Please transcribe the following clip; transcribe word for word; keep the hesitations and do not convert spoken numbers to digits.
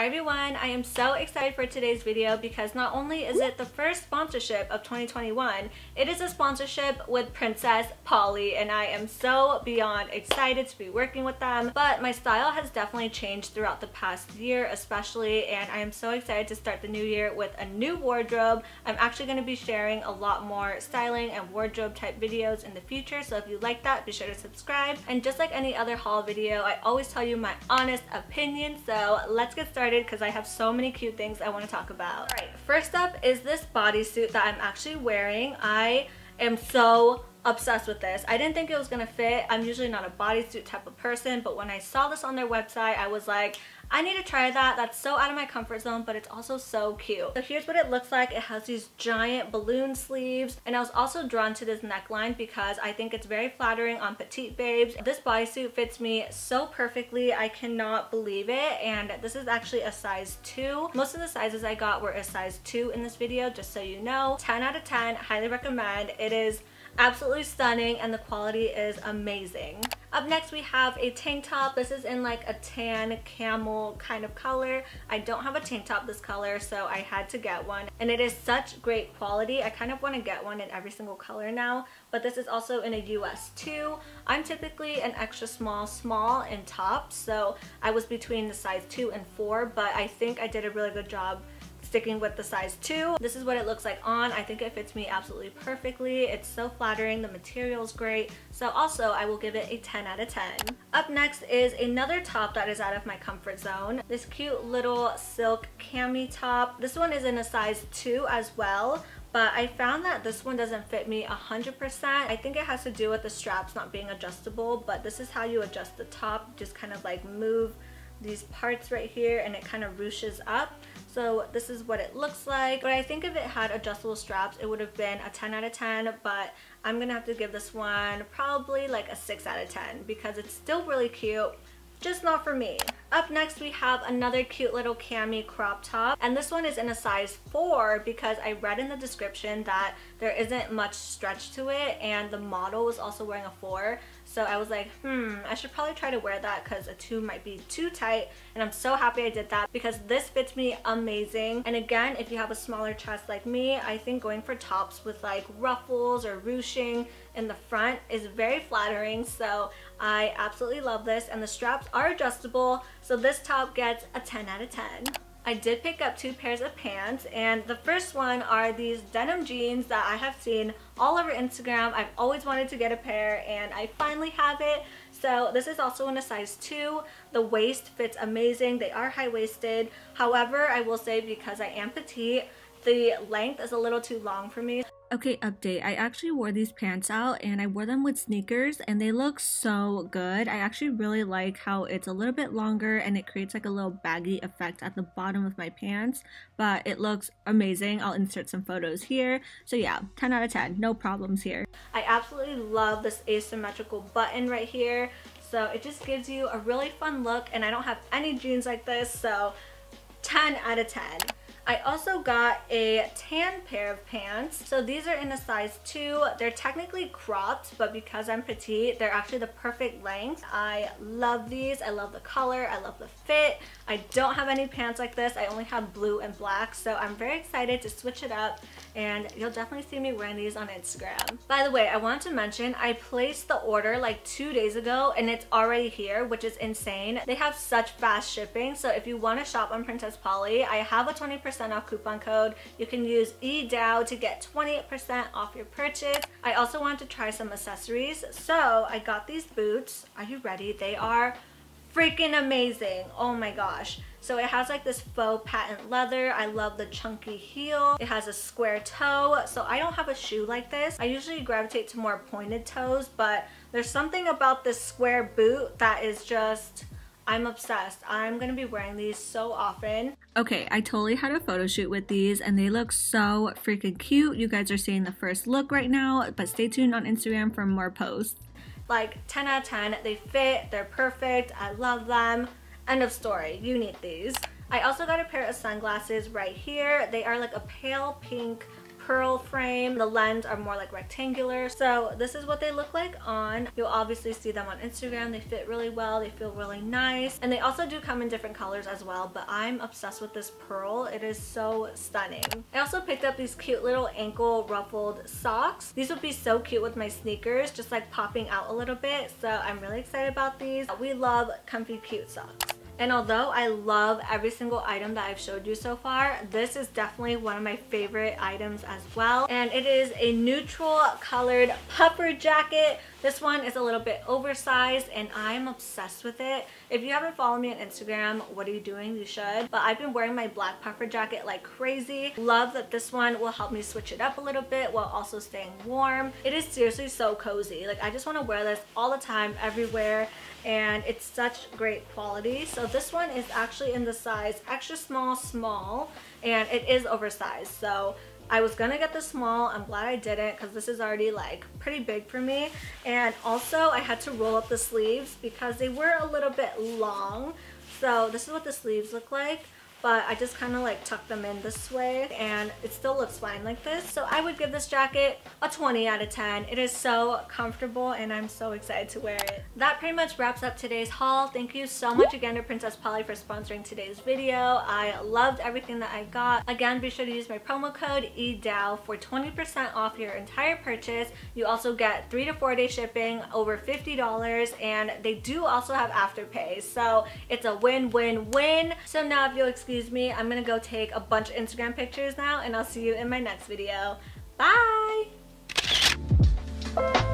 Hi everyone, I am so excited for today's video because not only is it the first sponsorship of twenty twenty-one, it is a sponsorship with Princess Polly, and I am so beyond excited to be working with them. But my style has definitely changed throughout the past year especially, and I am so excited to start the new year with a new wardrobe. I'm actually going to be sharing a lot more styling and wardrobe type videos in the future, so if you like that, be sure to subscribe. And just like any other haul video, I always tell you my honest opinion, so let's get started because I have so many cute things I want to talk about. Alright, first up is this bodysuit that I'm actually wearing. I am so obsessed with this. I didn't think it was gonna fit. I'm usually not a bodysuit type of person, but when I saw this on their website, I was like, I need to try that. That's so out of my comfort zone, but it's also so cute. So here's what it looks like. It has these giant balloon sleeves, and I was also drawn to this neckline because I think it's very flattering on petite babes. This bodysuit fits me so perfectly. I cannot believe it, and this is actually a size two. Most of the sizes I got were a size two in this video, just so you know. ten out of ten, highly recommend. It is absolutely stunning, and the quality is amazing. Up next we have a tank top. This is in like a tan camel kind of color. I don't have a tank top this color, so I had to get one, and it is such great quality. I kind of want to get one in every single color now, but this is also in a U S two. I'm typically an extra small small in tops, so I was between the size two and four, but I think I did a really good job sticking with the size two. This is what it looks like on. I think it fits me absolutely perfectly. It's so flattering. The material's great. So also, I will give it a ten out of ten. Up next is another top that is out of my comfort zone. This cute little silk cami top. This one is in a size two as well, but I found that this one doesn't fit me one hundred percent. I think it has to do with the straps not being adjustable, but this is how you adjust the top. Just kind of like move these parts right here and it kind of ruches up. So this is what it looks like, but I think if it had adjustable straps it would have been a ten out of ten, but I'm gonna have to give this one probably like a six out of ten because it's still really cute, just not for me. Up next we have another cute little cami crop top, and this one is in a size four because I read in the description that there isn't much stretch to it, and the model was also wearing a four, so I was like, hmm, I should probably try to wear that because a two might be too tight, and I'm so happy I did that because this fits me amazing. And again, if you have a smaller chest like me, I think going for tops with like ruffles or ruching in the front is very flattering, so I absolutely love this, and the straps are adjustable, so this top gets a ten out of ten. I did pick up two pairs of pants, and the first one are these denim jeans that I have seen all over Instagram. I've always wanted to get a pair, and I finally have it. So this is also in a size two. The waist fits amazing. They are high-waisted. However, I will say because I am petite, the length is a little too long for me. Okay, update. I actually wore these pants out, and I wore them with sneakers, and they look so good. I actually really like how it's a little bit longer and it creates like a little baggy effect at the bottom of my pants, but it looks amazing. I'll insert some photos here. So yeah, ten out of ten. No problems here. I absolutely love this asymmetrical button right here. So it just gives you a really fun look, and I don't have any jeans like this, so ten out of ten. I also got a tan pair of pants. So these are in a size two. They're technically cropped, but because I'm petite, they're actually the perfect length. I love these. I love the color. I love the fit. I don't have any pants like this. I only have blue and black, so I'm very excited to switch it up, and you'll definitely see me wearing these on Instagram. By the way, I wanted to mention I placed the order like two days ago, and it's already here, which is insane. They have such fast shipping, so if you want to shop on Princess Polly, I have a twenty percent off coupon code. You can use E D A O to get twenty percent off your purchase. I also want to try some accessories, so I got these boots. Are you ready? They are freaking amazing. Oh my gosh. So it has like this faux patent leather. I love the chunky heel. It has a square toe. So I don't have a shoe like this. I usually gravitate to more pointed toes, but there's something about this square boot that is just, I'm obsessed. I'm gonna be wearing these so often. Okay, I totally had a photo shoot with these, and they look so freaking cute. You guys are seeing the first look right now, but stay tuned on Instagram for more posts. Like ten out of ten, they fit, they're perfect, I love them. End of story, you need these. I also got a pair of sunglasses right here. They are like a pale pink pearl frame. The lens are more like rectangular. So this is what they look like on. You'll obviously see them on Instagram. They fit really well. They feel really nice. And they also do come in different colors as well, but I'm obsessed with this pearl. It is so stunning. I also picked up these cute little ankle ruffled socks. These would be so cute with my sneakers, just like popping out a little bit. So I'm really excited about these. We love comfy, cute socks. And although I love every single item that I've showed you so far, this is definitely one of my favorite items as well. And it is a neutral colored puffer jacket. This one is a little bit oversized and I'm obsessed with it. If you haven't followed me on Instagram, what are you doing? You should. But I've been wearing my black puffer jacket like crazy. Love that this one will help me switch it up a little bit while also staying warm. It is seriously so cozy. Like I just want to wear this all the time, everywhere. And it's such great quality. So this one is actually in the size extra small, small, and it is oversized. So I was gonna get the small. I'm glad I didn't because this is already like pretty big for me. And also I had to roll up the sleeves because they were a little bit long. So this is what the sleeves look like. But I just kind of like tuck them in this way and it still looks fine like this. So I would give this jacket a twenty out of ten. It is so comfortable and I'm so excited to wear it. That pretty much wraps up today's haul. Thank you so much again to Princess Polly for sponsoring today's video. I loved everything that I got. Again, be sure to use my promo code E D A O for twenty percent off your entire purchase. You also get three to four day shipping over fifty dollars and they do also have Afterpay. So it's a win-win-win. So now if you'll excuse Excuse me, I'm gonna go take a bunch of Instagram pictures now and I'll see you in my next video. Bye!